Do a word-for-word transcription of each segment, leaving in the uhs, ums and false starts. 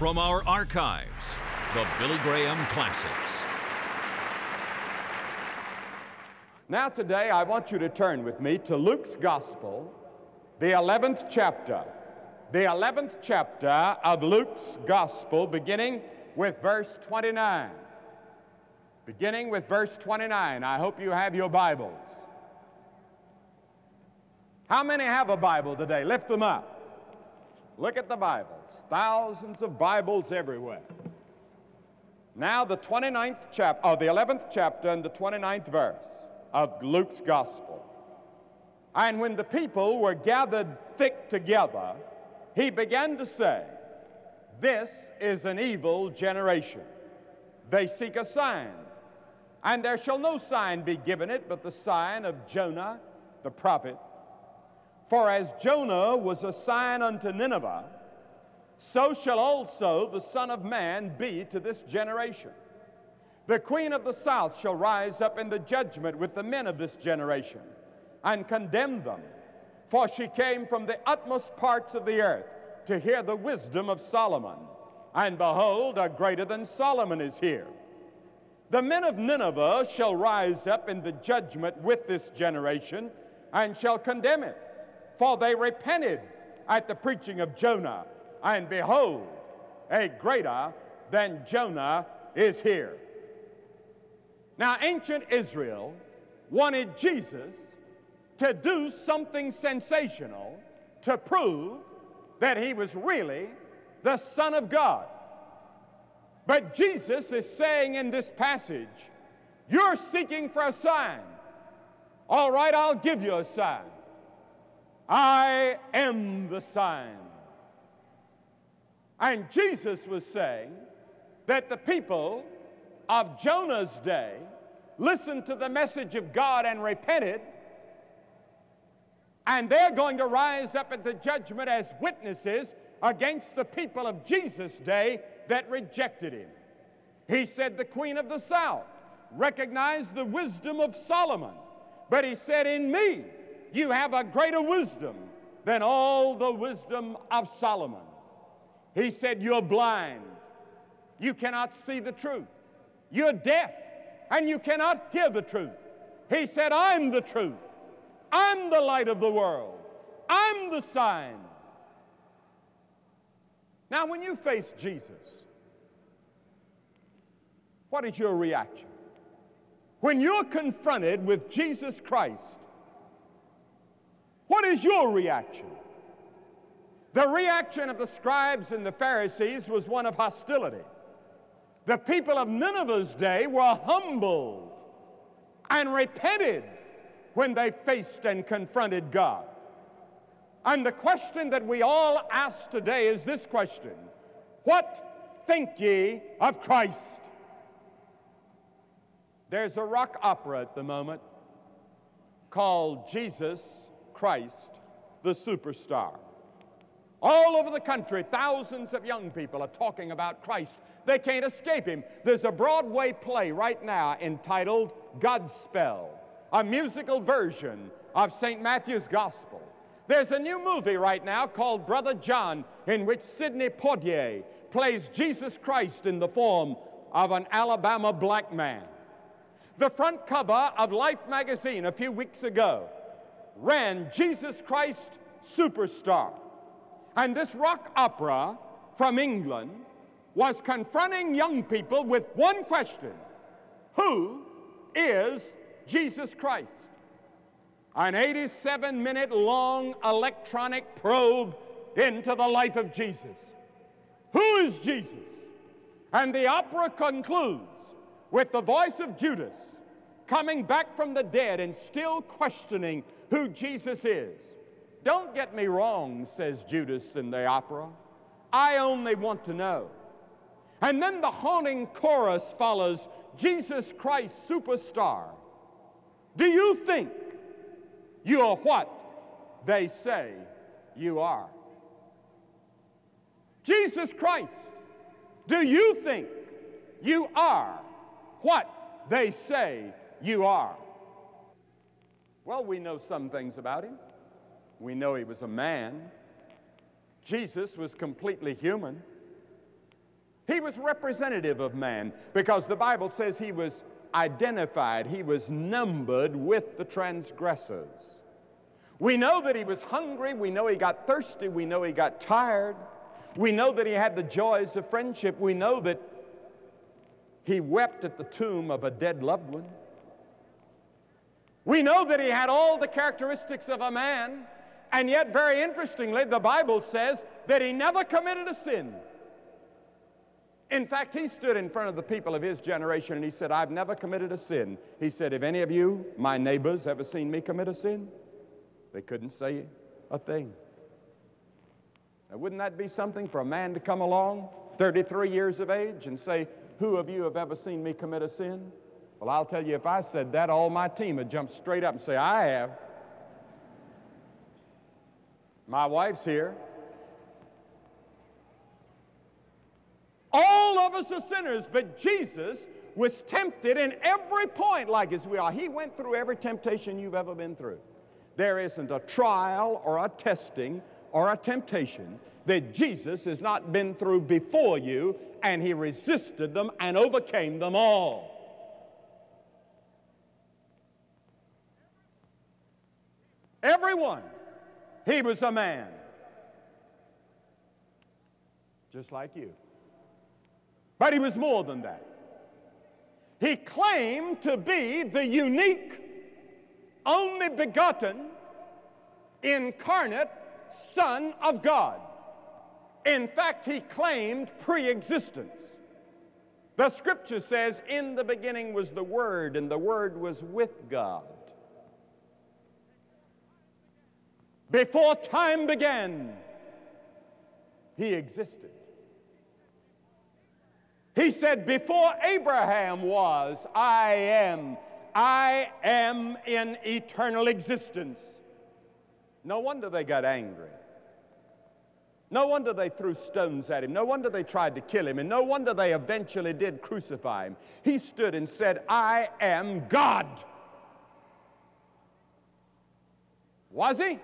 from our archives, the Billy Graham Classics. Now today I want you to turn with me to Luke's Gospel, the eleventh chapter. The eleventh chapter of Luke's Gospel, beginning with verse twenty-nine. Beginning with verse twenty-nine. I hope you have your Bibles. How many have a Bible today? Lift them up. Look at the Bibles. Thousands of Bibles everywhere. Now the twenty-ninth chapter, or the eleventh chapter and the twenty-ninth verse of Luke's Gospel. And when the people were gathered thick together, he began to say, "This is an evil generation. They seek a sign, and there shall no sign be given it but the sign of Jonah the prophet. For as Jonah was a sign unto Nineveh, so shall also the Son of Man be to this generation. The queen of the south shall rise up in the judgment with the men of this generation, and condemn them. For she came from the utmost parts of the earth to hear the wisdom of Solomon. And behold, a greater than Solomon is here. The men of Nineveh shall rise up in the judgment with this generation, and shall condemn it. For they repented at the preaching of Jonah, and behold, a greater than Jonah is here." Now, ancient Israel wanted Jesus to do something sensational to prove that he was really the Son of God. But Jesus is saying in this passage, "You're seeking for a sign. All right, I'll give you a sign. I am the sign." And Jesus was saying that the people of Jonah's day listened to the message of God and repented, and they're going to rise up at the judgment as witnesses against the people of Jesus' day that rejected him. He said the queen of the south recognized the wisdom of Solomon, but he said, "In me you have a greater wisdom than all the wisdom of Solomon." He said, "You're blind. You cannot see the truth. You're deaf, and you cannot hear the truth." He said, "I'm the truth. I'm the light of the world. I'm the sign." Now, when you face Jesus, what is your reaction? When you're confronted with Jesus Christ, what is your reaction? The reaction of the scribes and the Pharisees was one of hostility. The people of Nineveh's day were humbled and repented when they faced and confronted God. And the question that we all ask today is this question: "What think ye of Christ?" There's a rock opera at the moment called Jesus Christ the Superstar. All over the country, thousands of young people are talking about Christ. They can't escape him. There's a Broadway play right now entitled Godspell, a musical version of Saint Matthew's Gospel. There's a new movie right now called Brother John, in which Sidney Poitier plays Jesus Christ in the form of an Alabama black man. The front cover of Life magazine a few weeks ago ran "Jesus Christ Superstar." And this rock opera from England was confronting young people with one question: who is Jesus Christ? An eighty-seven minute long electronic probe into the life of Jesus. Who is Jesus? And the opera concludes with the voice of Judas coming back from the dead and still questioning who Jesus is. "Don't get me wrong," says Judas in the opera. "I only want to know." And then the haunting chorus follows, "Jesus Christ Superstar. Do you think you are what they say you are?" Jesus Christ, do you think you are what they say you are? Well, we know some things about him. We know he was a man. Jesus was completely human. He was representative of man because the Bible says he was identified, he was numbered with the transgressors. We know that he was hungry, we know he got thirsty, we know he got tired, we know that he had the joys of friendship, we know that he wept at the tomb of a dead loved one. We know that he had all the characteristics of a man, and yet very interestingly the Bible says that he never committed a sin. In fact, he stood in front of the people of his generation and he said, "I've never committed a sin." He said, "Have any of you, my neighbors, ever seen me commit a sin?" They couldn't say a thing. Now, wouldn't that be something for a man to come along, thirty-three years of age, and say, "Who of you have ever seen me commit a sin?" Well, I'll tell you, if I said that, all my team would jump straight up and say, "I have. My wife's here." All of us are sinners, but Jesus was tempted in every point like as we are. He went through every temptation you've ever been through. There isn't a trial or a testing or a temptation that Jesus has not been through before you, and he resisted them and overcame them all. Everyone. He was a man, just like you. But he was more than that. He claimed to be the unique, only begotten, incarnate Son of God. In fact, he claimed pre-existence. The Scripture says, "In the beginning was the Word, and the Word was with God." Before time began, he existed. He said, "Before Abraham was, I am. I am in eternal existence." No wonder they got angry. No wonder they threw stones at him. No wonder they tried to kill him. And no wonder they eventually did crucify him. He stood and said, "I am God." Was he?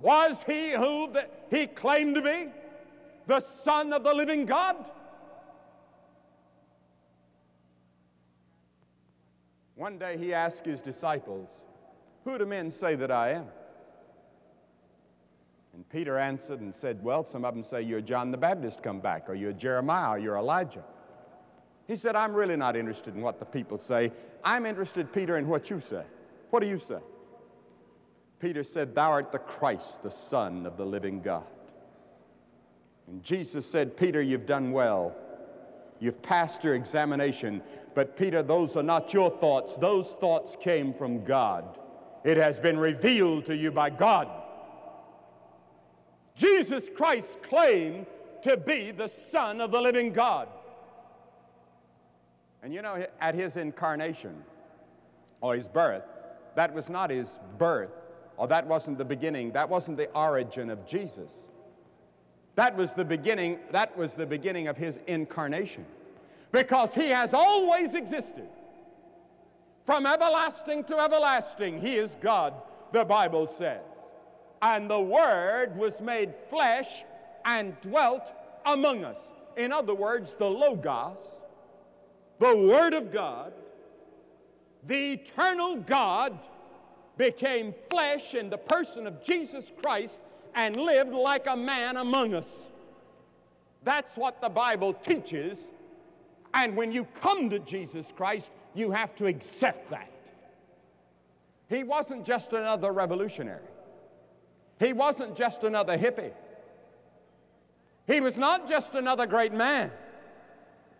Was he who the, he claimed to be? The Son of the living God? One day he asked his disciples, "Who do men say that I am?" And Peter answered and said, "Well, some of them say you're John the Baptist come back, or you're Jeremiah, or you're Elijah." He said, "I'm really not interested in what the people say. I'm interested, Peter, in what you say. What do you say?" Peter said, "Thou art the Christ, the Son of the living God." And Jesus said, "Peter, you've done well. You've passed your examination. But Peter, those are not your thoughts. Those thoughts came from God. It has been revealed to you by God." Jesus Christ claimed to be the Son of the living God. And you know, at his incarnation, or his birth, that was not his birth, or that wasn't the beginning, that wasn't the origin of Jesus. That was the beginning, that was the beginning of his incarnation. Because he has always existed. From everlasting to everlasting, he is God, the Bible says. And the Word was made flesh and dwelt among us. In other words, the Logos, the Word of God, the eternal God, became flesh in the person of Jesus Christ and lived like a man among us. That's what the Bible teaches, and when you come to Jesus Christ, you have to accept that. He wasn't just another revolutionary. He wasn't just another hippie. He was not just another great man.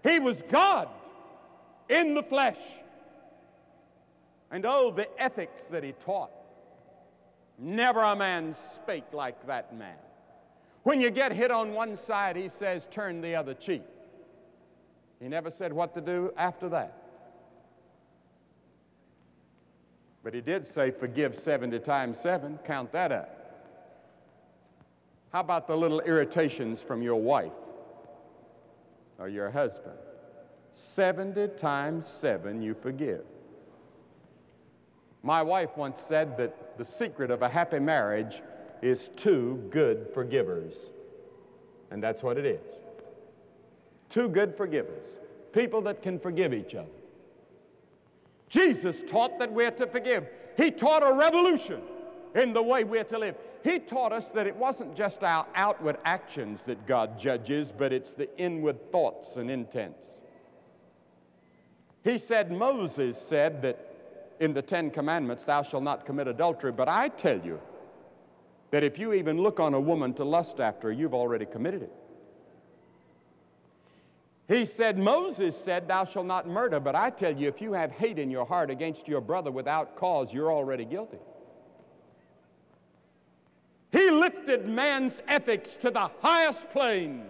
He was God in the flesh. And oh, the ethics that he taught. Never a man spake like that man. When you get hit on one side, he says, "Turn the other cheek." He never said what to do after that. But he did say, "Forgive seventy times seven. Count that up. How about the little irritations from your wife or your husband? seventy times seven you forgive. My wife once said that the secret of a happy marriage is two good forgivers. And that's what it is. Two good forgivers, people that can forgive each other. Jesus taught that we're to forgive. He taught a revolution in the way we're to live. He taught us that it wasn't just our outward actions that God judges, but it's the inward thoughts and intents. He said, Moses said that in the Ten Commandments, thou shalt not commit adultery, but I tell you that if you even look on a woman to lust after her, you've already committed it. He said, Moses said, thou shalt not murder, but I tell you, if you have hate in your heart against your brother without cause, you're already guilty. He lifted man's ethics to the highest plane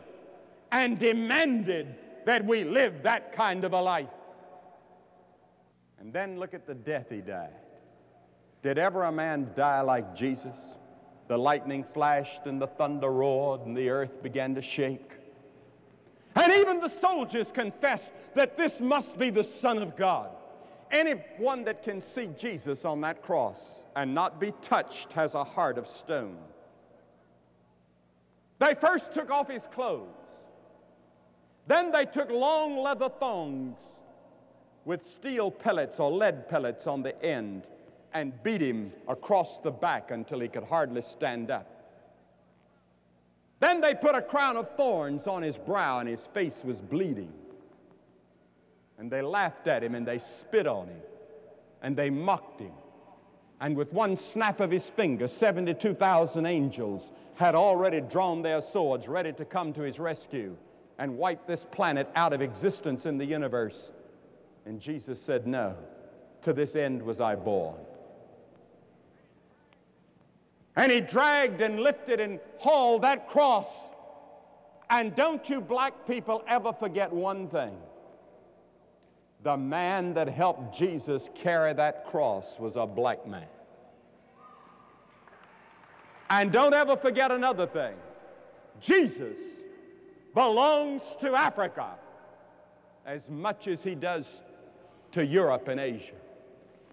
and demanded that we live that kind of a life. And then look at the death he died. Did ever a man die like Jesus? The lightning flashed and the thunder roared and the earth began to shake. And even the soldiers confessed that this must be the Son of God. Anyone that can see Jesus on that cross and not be touched has a heart of stone. They first took off his clothes. Then they took long leather thongs with steel pellets or lead pellets on the end and beat him across the back until he could hardly stand up. Then they put a crown of thorns on his brow and his face was bleeding. And they laughed at him and they spit on him and they mocked him. And with one snap of his finger, seventy-two thousand angels had already drawn their swords ready to come to his rescue and wipe this planet out of existence in the universe. And Jesus said, no, to this end was I born. And he dragged and lifted and hauled that cross. And don't you black people ever forget one thing. The man that helped Jesus carry that cross was a black man. And don't ever forget another thing. Jesus belongs to Africa as much as he does to Europe and Asia.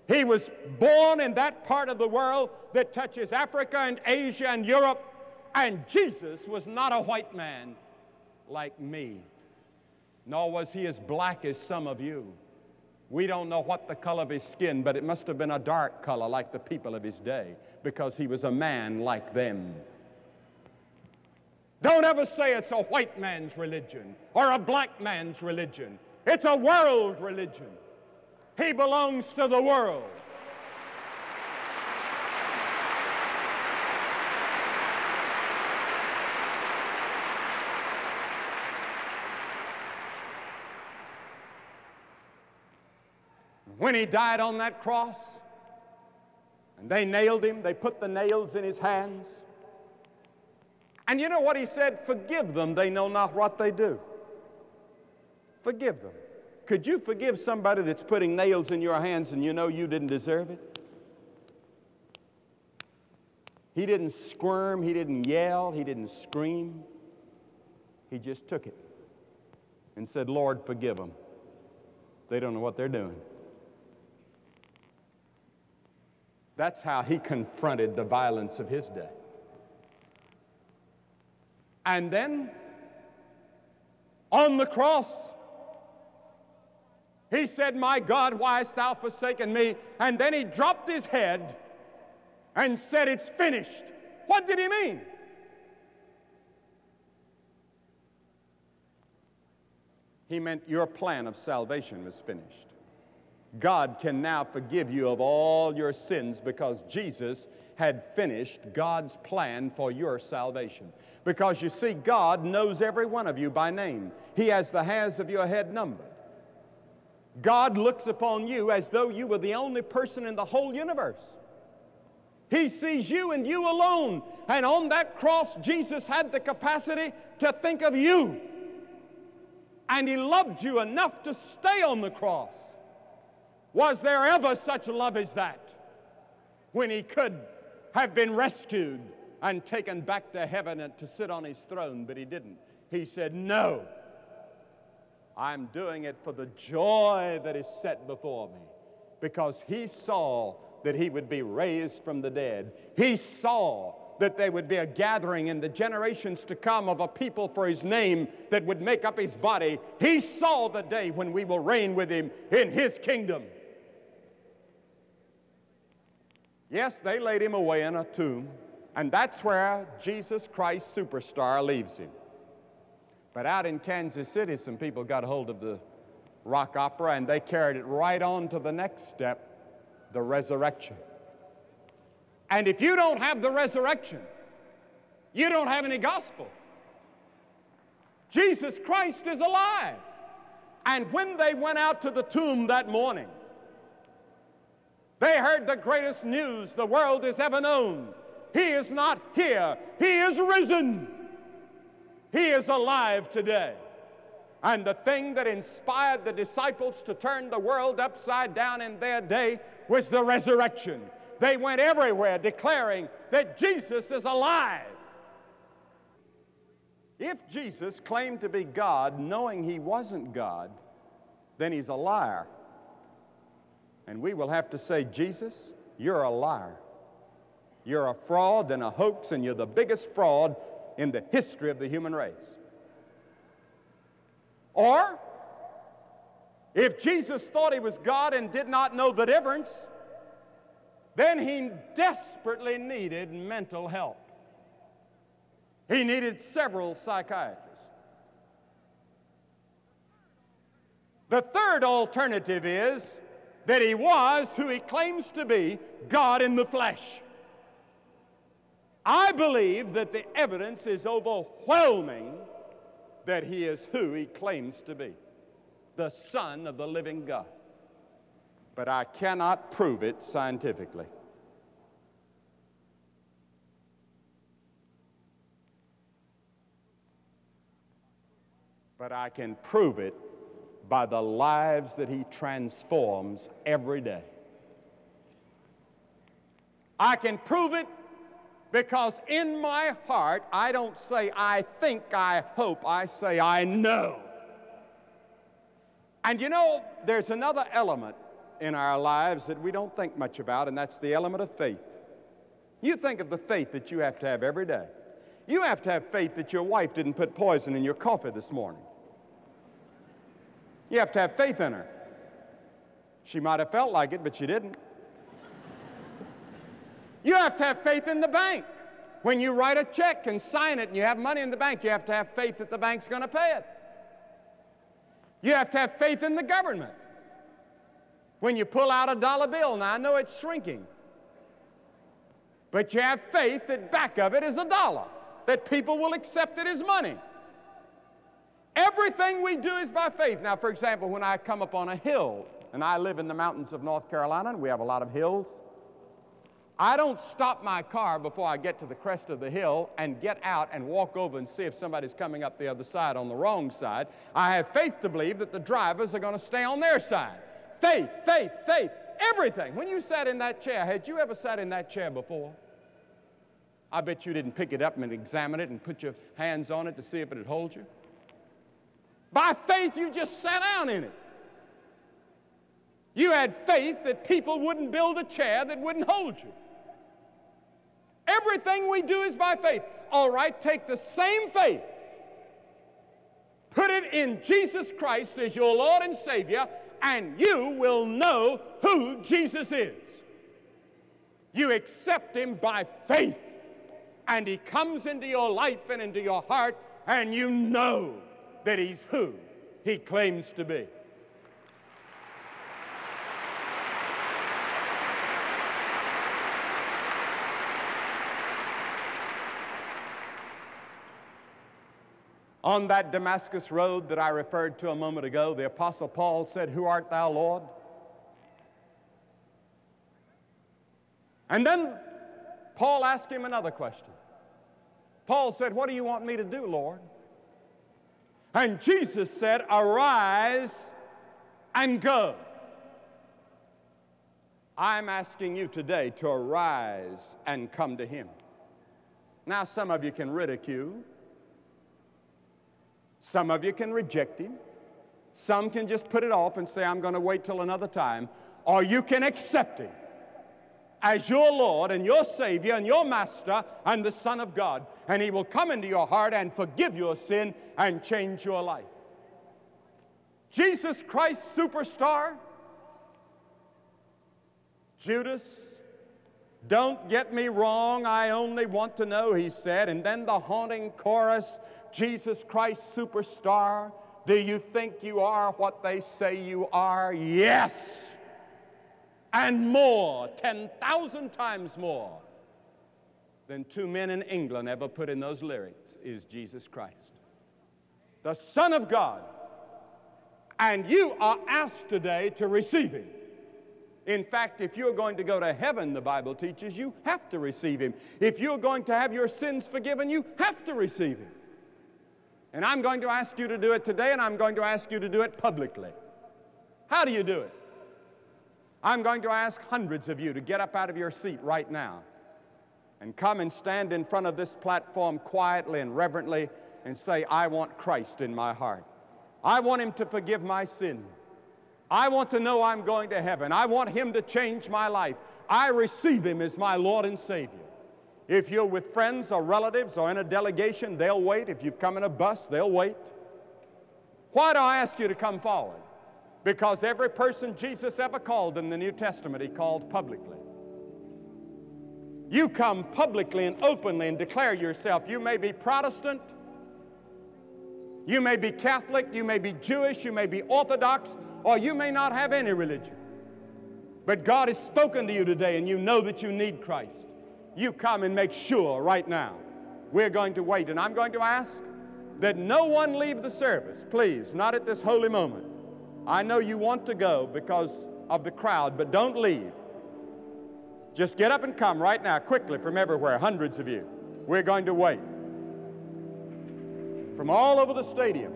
He was born in that part of the world that touches Africa and Asia and Europe, and Jesus was not a white man like me, nor was he as black as some of you. We don't know what the color of his skin, but it must have been a dark color like the people of his day, because he was a man like them. Don't ever say it's a white man's religion or a black man's religion. It's a world religion. He belongs to the world. When he died on that cross, and they nailed him, they put the nails in his hands. And you know what he said? Forgive them, they know not what they do. Forgive them. Could you forgive somebody that's putting nails in your hands and you know you didn't deserve it? He didn't squirm, he didn't yell, he didn't scream. He just took it and said, Lord, forgive them. They don't know what they're doing. That's how he confronted the violence of his day. And then, on the cross, he said, my God, why hast thou forsaken me? And then he dropped his head and said, it's finished. What did he mean? He meant your plan of salvation was finished. God can now forgive you of all your sins because Jesus had finished God's plan for your salvation. Because you see, God knows every one of you by name. He has the hairs of your head numbered. God looks upon you as though you were the only person in the whole universe. He sees you and you alone. And on that cross, Jesus had the capacity to think of you. And he loved you enough to stay on the cross. Was there ever such love as that, when he could have been rescued and taken back to heaven and to sit on his throne, but he didn't. He said, no, I'm doing it for the joy that is set before me, because he saw that he would be raised from the dead. He saw that there would be a gathering in the generations to come of a people for his name that would make up his body. He saw the day when we will reign with him in his kingdom. Yes, they laid him away in a tomb, and that's where Jesus Christ Superstar leaves him. But out in Kansas City, some people got hold of the rock opera, and they carried it right on to the next step, the resurrection. And if you don't have the resurrection, you don't have any gospel. Jesus Christ is alive. And when they went out to the tomb that morning, they heard the greatest news the world has ever known. He is not here. He is risen. He is alive today. And the thing that inspired the disciples to turn the world upside down in their day was the resurrection. They went everywhere declaring that Jesus is alive. If Jesus claimed to be God knowing he wasn't God, then he's a liar. And we will have to say, Jesus, you're a liar. You're a fraud and a hoax, and you're the biggest fraud in the history of the human race. Or, if Jesus thought he was God and did not know the difference, then he desperately needed mental help. He needed several psychiatrists. The third alternative is that he was who he claims to be, God in the flesh. I believe that the evidence is overwhelming that he is who he claims to be, the Son of the living God. But I cannot prove it scientifically. But I can prove it by the lives that he transforms every day. I can prove it because in my heart, I don't say, I think, I hope. I say, I know. And you know, there's another element in our lives that we don't think much about, and that's the element of faith. You think of the faith that you have to have every day. You have to have faith that your wife didn't put poison in your coffee this morning. You have to have faith in her. She might have felt like it, but she didn't. You have to have faith in the bank. When you write a check and sign it and you have money in the bank, you have to have faith that the bank's going to pay it. You have to have faith in the government. When you pull out a dollar bill, now I know it's shrinking, but you have faith that back of it is a dollar, that people will accept it as money. Everything we do is by faith. Now, for example, when I come up on a hill, and I live in the mountains of North Carolina, and we have a lot of hills, I don't stop my car before I get to the crest of the hill and get out and walk over and see if somebody's coming up the other side on the wrong side. I have faith to believe that the drivers are going to stay on their side. Faith, faith, faith, everything. When you sat in that chair, had you ever sat in that chair before? I bet you didn't pick it up and examine it and put your hands on it to see if it would hold you. By faith, you just sat down in it. You had faith that people wouldn't build a chair that wouldn't hold you. Everything we do is by faith. All right, take the same faith, put it in Jesus Christ as your Lord and Savior, and you will know who Jesus is. You accept him by faith, and he comes into your life and into your heart, and you know that he's who he claims to be. On that Damascus road that I referred to a moment ago, the Apostle Paul said, "Who art thou, Lord?" And then Paul asked him another question. Paul said, "What do you want me to do, Lord?" And Jesus said, "Arise and go." I'm asking you today to arise and come to him. Now, some of you can ridicule. Some of you can reject him. Some can just put it off and say, I'm going to wait till another time. Or you can accept him as your Lord and your Savior and your Master and the Son of God. And He will come into your heart and forgive your sin and change your life. Jesus Christ Superstar, Judas, don't get me wrong, I only want to know, he said. And then the haunting chorus, Jesus Christ Superstar, do you think you are what they say you are? Yes! And more, ten thousand times more than two men in England ever put in those lyrics is Jesus Christ, the Son of God. And you are asked today to receive Him. In fact, if you're going to go to heaven, the Bible teaches, you have to receive Him. If you're going to have your sins forgiven, you have to receive Him. And I'm going to ask you to do it today, and I'm going to ask you to do it publicly. How do you do it? I'm going to ask hundreds of you to get up out of your seat right now and come and stand in front of this platform quietly and reverently and say, I want Christ in my heart. I want Him to forgive my sin. I want to know I'm going to heaven. I want Him to change my life. I receive Him as my Lord and Savior. If you're with friends or relatives or in a delegation, they'll wait. If you've come in a bus, they'll wait. Why do I ask you to come forward? Because every person Jesus ever called in the New Testament, He called publicly. You come publicly and openly and declare yourself. You may be Protestant, you may be Catholic, you may be Jewish, you may be Orthodox, or you may not have any religion. But God has spoken to you today and you know that you need Christ. You come and make sure right now. We're going to wait, and I'm going to ask that no one leave the service, please, not at this holy moment. I know you want to go because of the crowd, but don't leave. Just get up and come right now, quickly, from everywhere, hundreds of you. We're going to wait. From all over the stadium,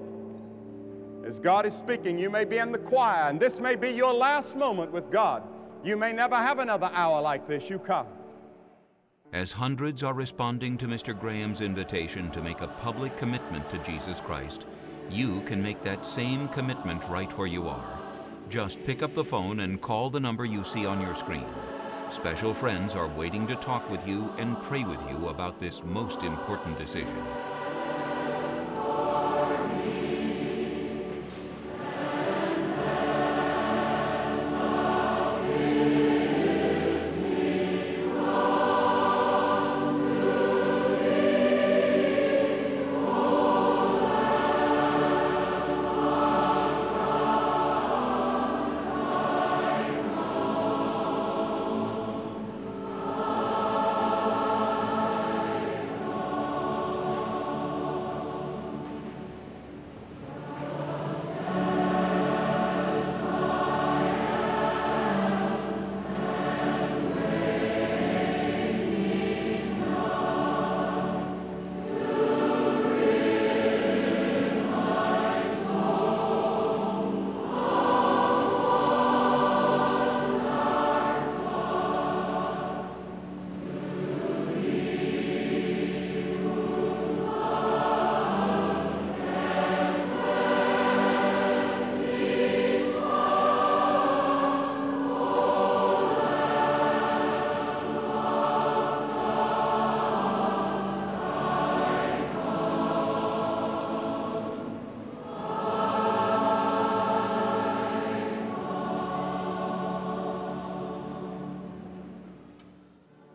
as God is speaking, you may be in the choir, and this may be your last moment with God. You may never have another hour like this. You come. As hundreds are responding to Mister Graham's invitation to make a public commitment to Jesus Christ, you can make that same commitment right where you are. Just pick up the phone and call the number you see on your screen. Special friends are waiting to talk with you and pray with you about this most important decision.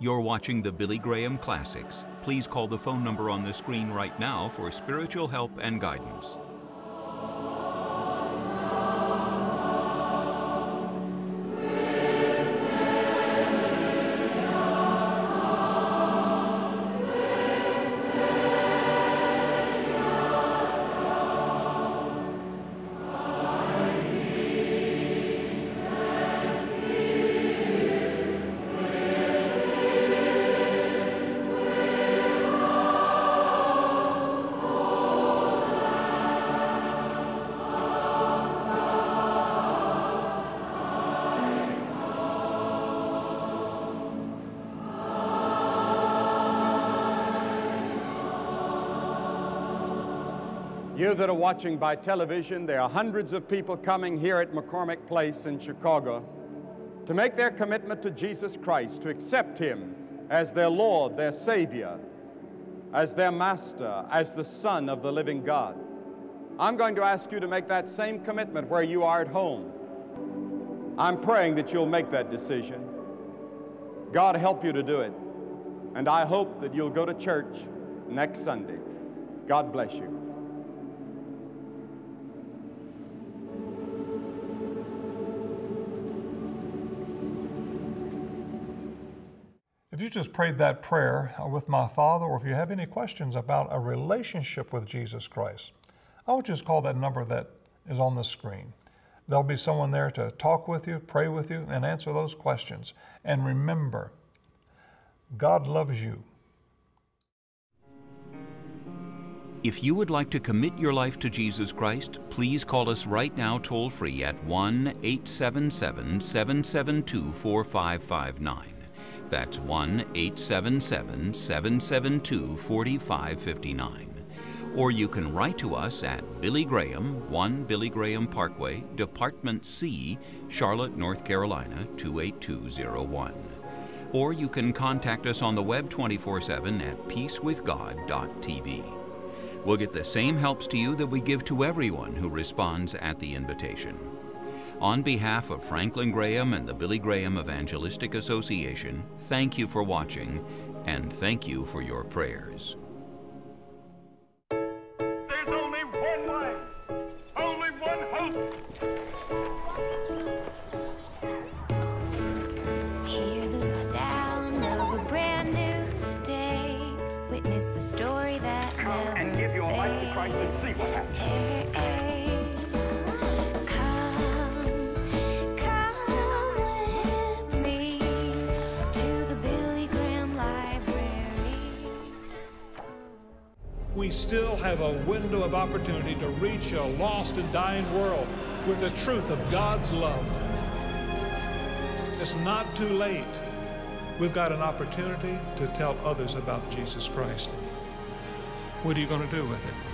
You're watching the Billy Graham Classics. Please call the phone number on the screen right now for spiritual help and guidance. You that are watching by television, there are hundreds of people coming here at McCormick Place in Chicago to make their commitment to Jesus Christ, to accept Him as their Lord, their Savior, as their Master, as the Son of the living God. I'm going to ask you to make that same commitment where you are at home. I'm praying that you'll make that decision. God help you to do it. And I hope that you'll go to church next Sunday. God bless you. If you just prayed that prayer with my father, or if you have any questions about a relationship with Jesus Christ, I would just call that number that is on the screen. There'll be someone there to talk with you, pray with you, and answer those questions. And remember, God loves you. If you would like to commit your life to Jesus Christ, please call us right now toll-free at one eight seven seven, seven seven two, four five five nine. That's one eight seven seven, seven seven two, four five five nine. Or you can write to us at Billy Graham, one Billy Graham Parkway, Department C, Charlotte, North Carolina, two eight two zero one. Or you can contact us on the web twenty-four seven at peace with god dot t v. We'll get the same helps to you that we give to everyone who responds at the invitation. On behalf of Franklin Graham and the Billy Graham Evangelistic Association, thank you for watching, and thank you for your prayers. There's only one life, only one hope. Hear the sound of a brand new day. Witness the story that never fades. Come and give your life to Christ and see what happens. Hey, hey. We still have a window of opportunity to reach a lost and dying world with the truth of God's love. It's not too late. We've got an opportunity to tell others about Jesus Christ. What are you going to do with it?